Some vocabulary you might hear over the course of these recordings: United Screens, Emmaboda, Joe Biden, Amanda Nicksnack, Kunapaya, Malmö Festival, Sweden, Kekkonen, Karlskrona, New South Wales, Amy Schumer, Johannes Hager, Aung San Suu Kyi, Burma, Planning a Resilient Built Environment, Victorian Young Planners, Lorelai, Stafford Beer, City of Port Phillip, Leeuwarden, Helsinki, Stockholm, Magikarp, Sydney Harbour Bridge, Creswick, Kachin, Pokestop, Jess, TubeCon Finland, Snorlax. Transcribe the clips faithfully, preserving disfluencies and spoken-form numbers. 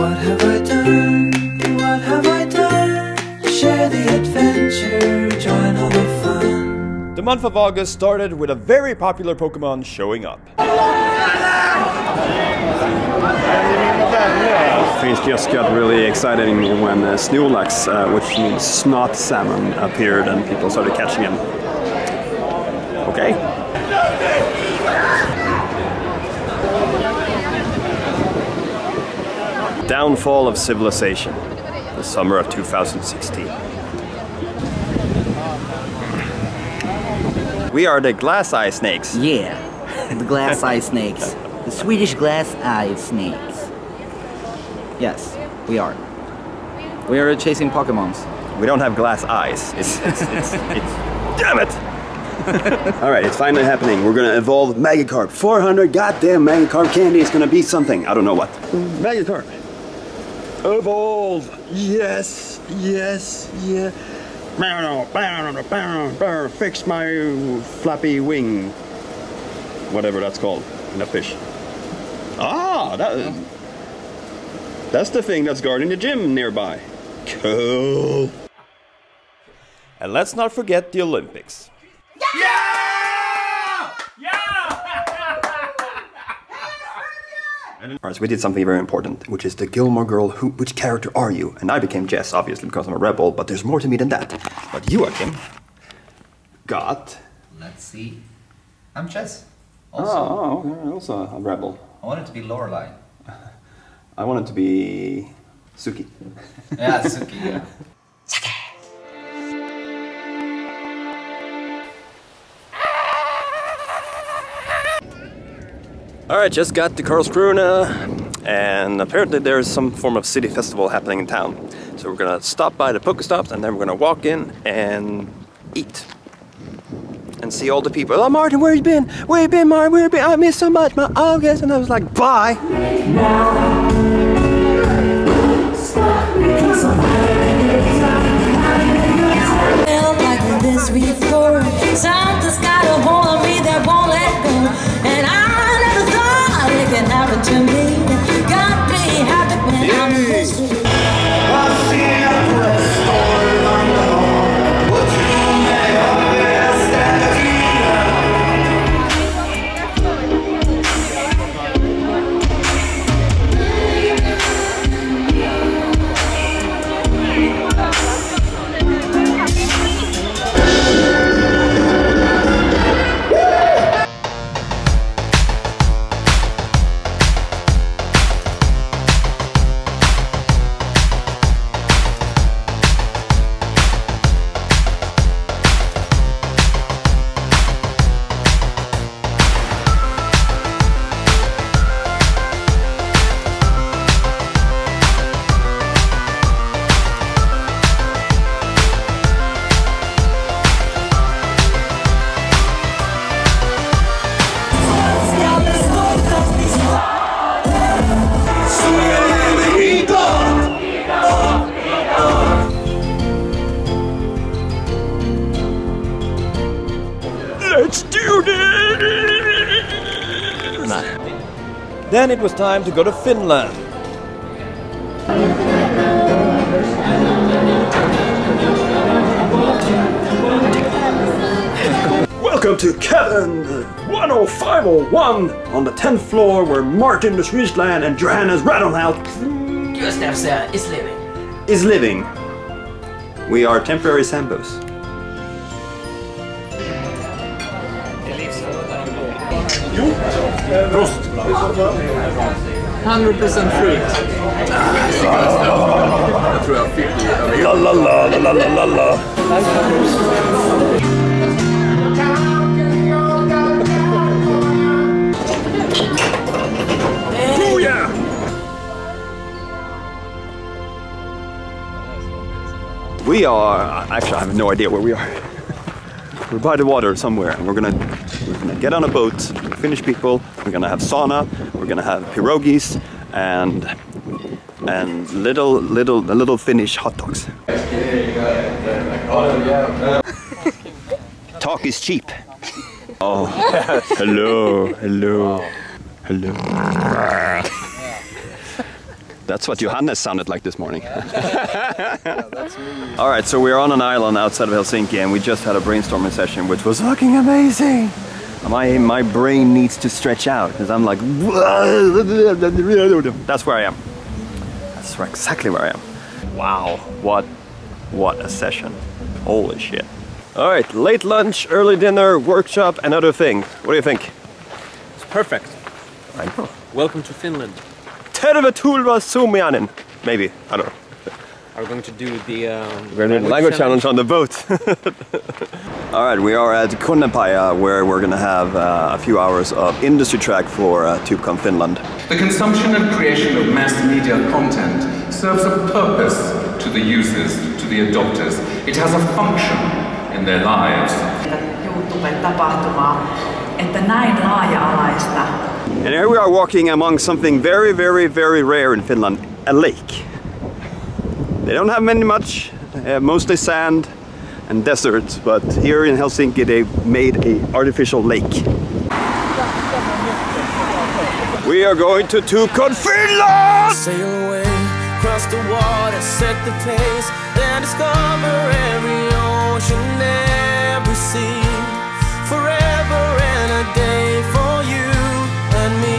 What have I done? What have I done? Share the adventure, join all the fun. The month of August started with a very popular Pokémon showing up. Things just got really exciting when uh, Snorlax, uh, which means snot salmon, appeared and people started catching him. Okay. Downfall of Civilization, the summer of two thousand sixteen. We are the glass-eye snakes. Yeah, the glass-eye snakes. The Swedish glass-eye snakes. Yes, we are. We are chasing Pokémons. We don't have glass eyes. It's, it's, it's, it's... Damn it! Alright, it's finally happening. We're gonna evolve Magikarp. four hundred goddamn Magikarp candy is gonna be something. I don't know what. Magikarp. Evolve! Yes, yes, yeah. Fix my flappy wing. Whatever that's called in a fish. Ah, that... That's the thing that's guarding the gym nearby. Cool. And let's not forget the Olympics. Yeah! Yeah! All right, so we did something very important, which is the Gilmore Girl, who, which character are you? And I became Jess, obviously, because I'm a rebel, but there's more to me than that. But you, Akim, got... Let's see. I'm Jess, also. Oh, oh, also a rebel. I wanted to be Lorelai. I wanted to be Suki. Yeah, Suki, yeah. Suki! Alright, just got to Karlskrona, and apparently there's some form of city festival happening in town. So we're gonna stop by the Pokestops, and then we're gonna walk in and eat. And see all the people. Oh, Martin, where you been? Where you been, Martin? Where you been? I missed so much, my August. And I was like, bye! Now. Then it was time to go to Finland. Welcome to cabin one oh five oh one on the tenth floor, where Martin the Swishland and Johannes Radonhout Gustafsson is living. Is living. We are temporary Sambos. one hundred percent fruit. Jag tror jag fick det. La la la la la la. Oh yeah. We are actually I have no idea where we are. We're by the water somewhere, and we're gonna we're gonna get on a boat, Finnish people, we're gonna have sauna, we're gonna have pierogies and and little little little Finnish hot dogs. Talk is cheap. Oh, hello, hello, hello. That's what Johannes sounded like this morning. Yeah, that's me. All right, so we're on an island outside of Helsinki and we just had a brainstorming session, which was fucking amazing. My, my brain needs to stretch out because I'm like, that's where I am. That's exactly where I am. Wow, what, what a session. Holy shit. All right, late lunch, early dinner, workshop, and other things. What do you think? It's perfect. I know. Welcome to Finland. Tervetulva Suomianen. Maybe, I don't know. Are we going to do the um, we're doing language, language challenge on the boat? All right, we are at Kunapaya, where we're going to have uh, a few hours of industry track for uh, TubeCon Finland. The consumption and creation of mass media content serves a purpose to the users, to the adopters. It has a function in their lives. And here we are walking among something very, very, very rare in Finland, a lake. They don't have many much, uh, mostly sand and deserts, but here in Helsinki they made an artificial lake. We are going to TubeCon Finland! Sail away, cross the water, set the pace, and discover every ocean, every sea, forever and a day for you and me.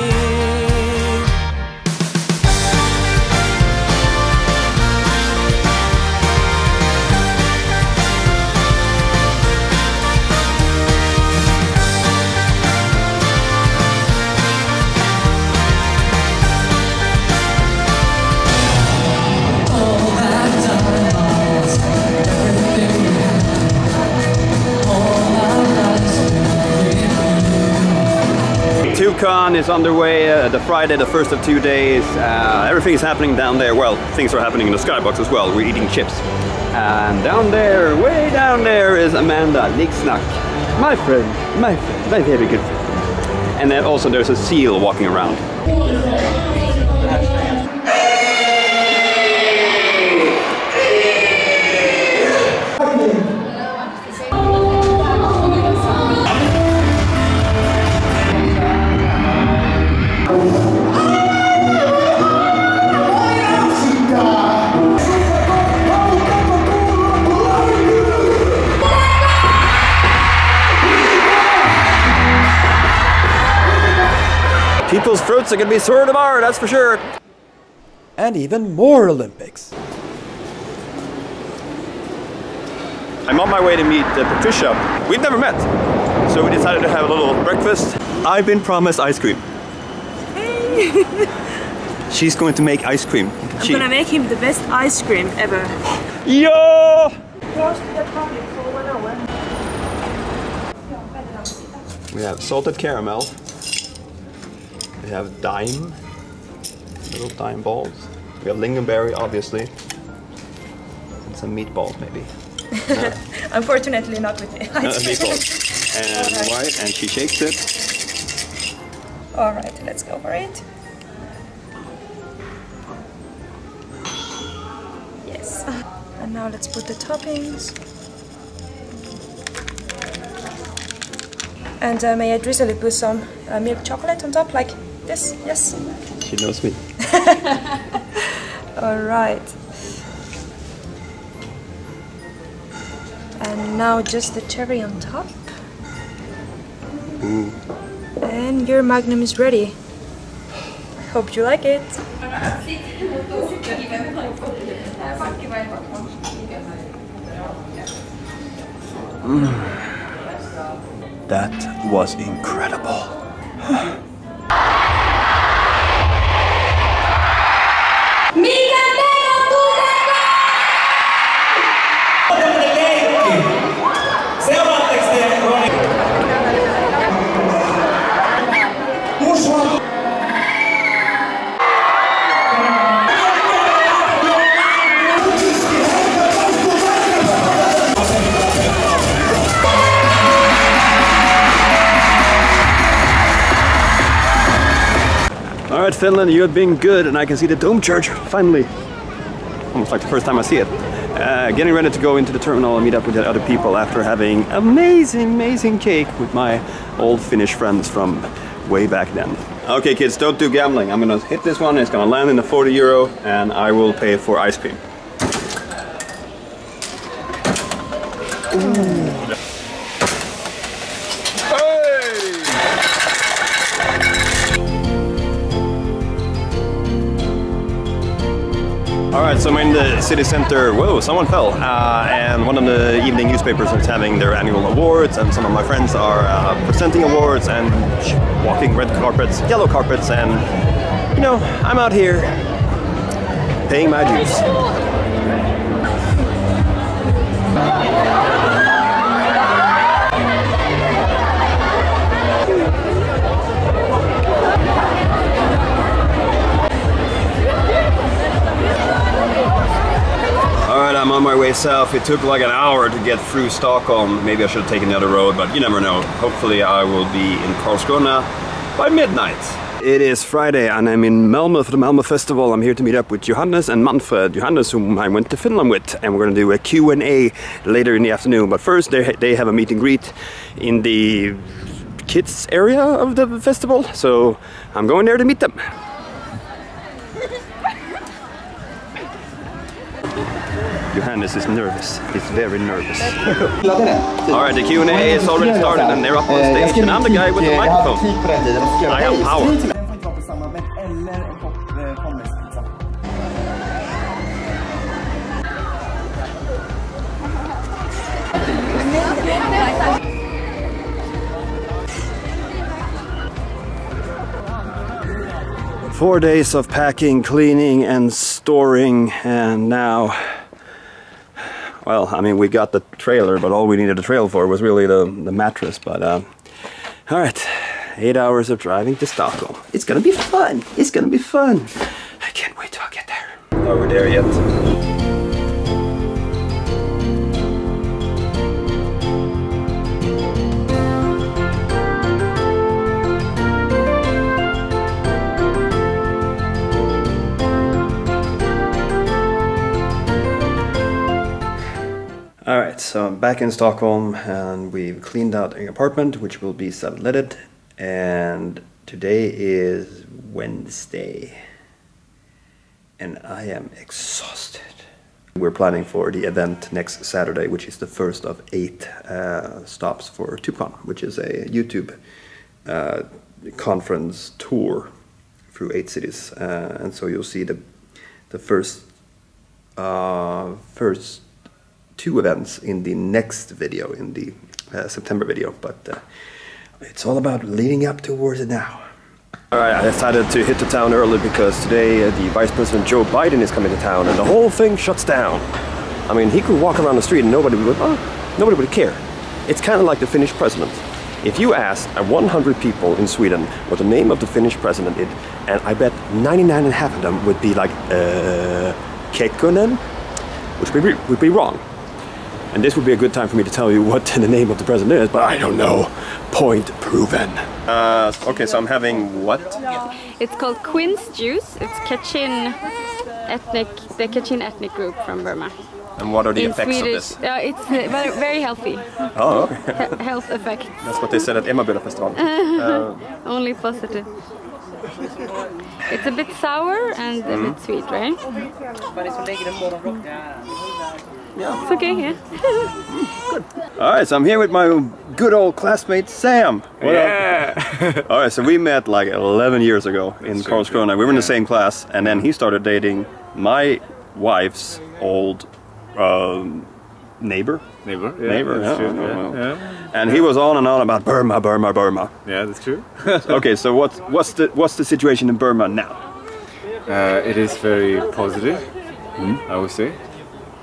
TubeCon is underway, uh, the Friday, the first of two days, uh, everything is happening down there. Well, things are happening in the skybox as well, we're eating chips. And down there, way down there is Amanda Nicksnack, my friend, my friend, my very good friend. And then also there's a seal walking around. People's throats are gonna be sore tomorrow, that's for sure. And even more Olympics. I'm on my way to meet uh, Patricia. We've never met, so we decided to have a little breakfast. I've been promised ice cream. Hey! She's going to make ice cream. I'm she... gonna make him the best ice cream ever. Yo! We have salted caramel. We have dime, little dime balls. We have lingonberry, obviously, and some meatballs, maybe. Uh, Unfortunately, not with it. Uh, meatballs. And right. White, and she shakes it. All right, let's go for it. Yes. And now let's put the toppings. And uh, may I drizzle it with some uh, milk chocolate on top, like. Yes, yes. She knows me. All right. And now just the cherry on top. Ooh. And your magnum is ready. Hope you like it. Mm. That was incredible. Finland, you have been good, and I can see the dome church finally. Almost like the first time I see it. Uh, getting ready to go into the terminal and meet up with the other people after having amazing, amazing cake with my old Finnish friends from way back then. Okay kids, don't do gambling. I'm gonna hit this one, it's gonna land in the forty euro, and I will pay for ice cream. Ooh. Alright, so I'm in the city center. Whoa, someone fell. Uh, and one of the evening newspapers is having their annual awards, and some of my friends are uh, presenting awards and walking red carpets, yellow carpets, and you know, I'm out here paying my dues. I'm on my way south. It took like an hour to get through Stockholm. Maybe I should have taken the other road, but you never know. Hopefully I will be in Karlskrona by midnight. It is Friday and I'm in Malmö for the Malmö Festival. I'm here to meet up with Johannes and Manfred. Johannes, whom I went to Finland with, and we're going to do a Q and A later in the afternoon. But first they, they have a meet and greet in the kids area of the festival. So I'm going there to meet them. Johannes is nervous. He's very nervous. Alright, the Q and A is already started and they're up on stage and I'm the guy with the microphone. I have power. Four days of packing, cleaning and storing, and now... well, I mean, we got the trailer, but all we needed a trailer for was really the, the mattress, but, uh, all right, eight hours of driving to Stockholm. It's gonna be fun, it's gonna be fun. I can't wait till I get there. Are we there yet? Alright, so I'm back in Stockholm and we've cleaned out an apartment which will be subletted, and today is Wednesday and I am exhausted. We're planning for the event next Saturday, which is the first of eight uh, stops for TubeCon, which is a YouTube uh, conference tour through eight cities, uh, and so you'll see the, the first uh, first two events in the next video, in the uh, September video, but uh, it's all about leading up towards it now. Alright, I decided to hit the town early because today uh, the Vice President Joe Biden is coming to town and the whole thing shuts down. I mean, he could walk around the street and nobody would, oh, nobody would care. It's kind of like the Finnish president. If you asked one hundred people in Sweden what the name of the Finnish president is, and I bet ninety-nine and a half of them would be like, uh, Kekkonen, which would be, would be wrong. And this would be a good time for me to tell you what the name of the president is, but I don't know. Point proven. Uh, okay, so I'm having what? It's called quince juice. It's Kachin ethnic, the Kachin ethnic group from Burma. And what are the in effects Swedish, of this? Uh, it's uh, very healthy. Oh, okay. He health effects. That's what they said at Emmaboda Festival. uh, Only positive. It's a bit sour and mm. a bit sweet, right? Yeah. It's okay, yeah. Good. Alright, so I'm here with my good old classmate Sam. What yeah! Alright, so we met like eleven years ago in Karlskrona. We were in the same class, and then he started dating my wife's old um, neighbor. Neighbor, yeah. Neighbor, that's yeah. True. Yeah. Yeah. And he was on and on about Burma, Burma, Burma. Yeah, that's true. Okay, so what's, what's, the, what's the situation in Burma now? Uh, it is very positive, mm-hmm. I would say.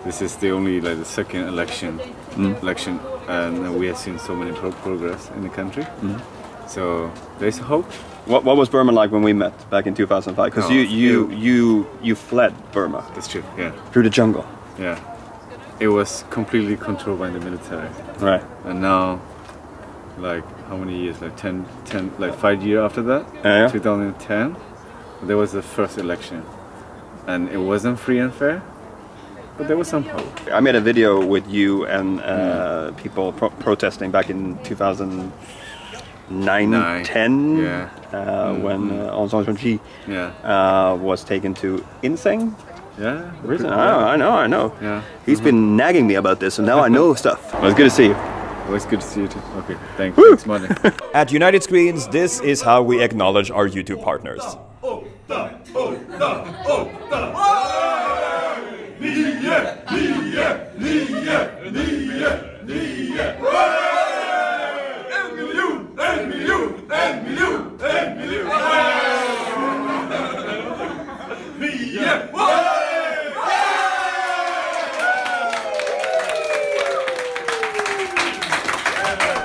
This is the only like the second election, mm. election, and we have seen so many pro progress in the country. Mm. So there's hope. What What was Burma like when we met back in two thousand five? Because no, you you it, you you fled Burma. That's true. Yeah. Through the jungle. Yeah. It was completely controlled by the military. Right. And now, like how many years? Like ten, ten, like five years after that, yeah. two thousand ten, there was the first election, and it wasn't free and fair. But there was some hope. I made a video with you and uh, mm. people pro protesting back in two thousand nine, nine. ten yeah. uh, mm-hmm. when uh, Aung San Suu Kyi yeah. uh, was taken to Insein. Yeah, prison. I know, I know, I know. Yeah. He's mm-hmm. been nagging me about this, so now I know stuff. Well, it's good to see you. Well, it's good to see you too. Okay, thanks. Woo! Thanks, money. At United Screens, this is how we acknowledge our YouTube partners.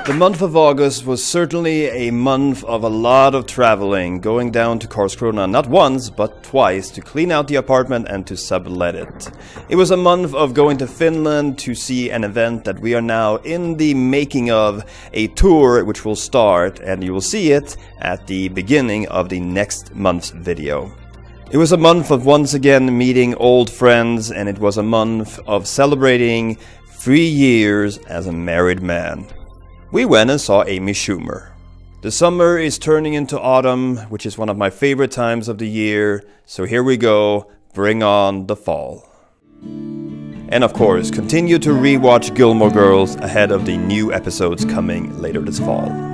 The month of August was certainly a month of a lot of traveling, going down to Karlskrona not once, but twice, to clean out the apartment and to sublet it. It was a month of going to Finland to see an event that we are now in the making of, a tour which will start, and you will see it at the beginning of the next month's video. It was a month of once again meeting old friends, and it was a month of celebrating three years as a married man. We went and saw Amy Schumer. The summer is turning into autumn, which is one of my favorite times of the year, so here we go, bring on the fall. And of course, continue to rewatch Gilmore Girls ahead of the new episodes coming later this fall.